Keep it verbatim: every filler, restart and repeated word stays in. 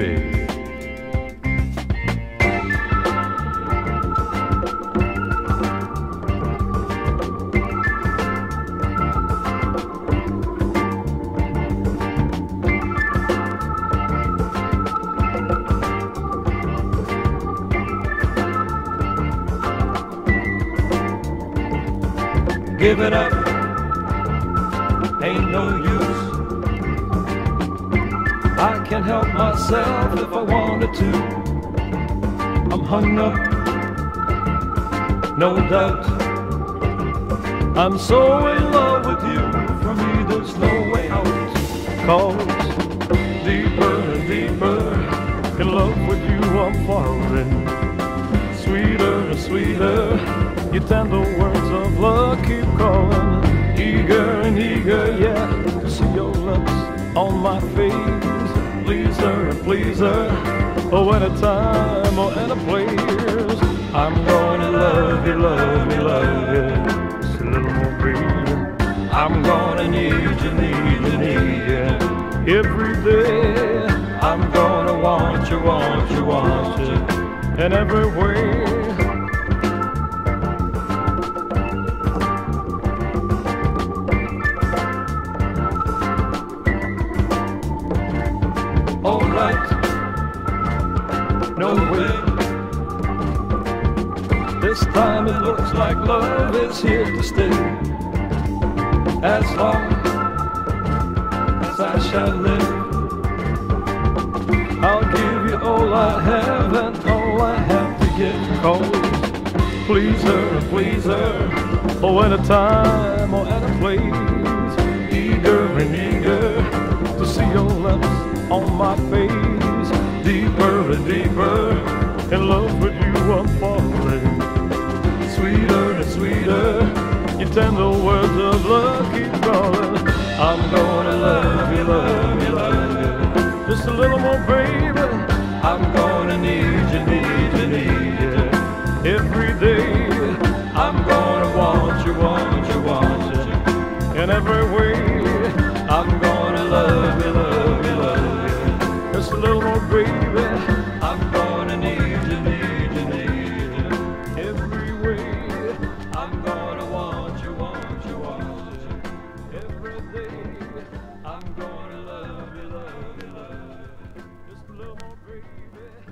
Baby. Give it up, ain't no use. I can help myself if I wanted to. I'm hung up, no doubt. I'm so in love with you, for me there's no way out. 'Cause deeper and deeper, in love with you I'm falling. Sweeter and sweeter, your tender words of love keep calling. Eager and eager, yeah, to see your lips on my face. Pleaser and pleaser, oh, at a time, oh, at a place. I'm gonna love you, love you, love you, just a little more, baby. I'm gonna need you, need you, need you every day. I'm gonna want you, want you, want you, and every way. No way. This time it looks like love is here to stay. As long as I shall live, I'll give you all I have and all I have to give. 'Cause pleaser, pleaser, oh, at a time or at a place. Eager and eager to see your lips on my face. Deeper and deeper, in love with you I'm falling. Sweeter and sweeter, your tender words of love keep calling. I'm gonna love you, love you, love you, just a little more, baby. I'm gonna need you, need you, need you every day. I'm gonna want you, want you, want you in every way. I'm gonna love you, love you, just a little more, baby. I'm gonna need you, need you, need you every way. I'm gonna want you, want you, want you every day. I'm gonna love you, love you, love you, just a little more, baby.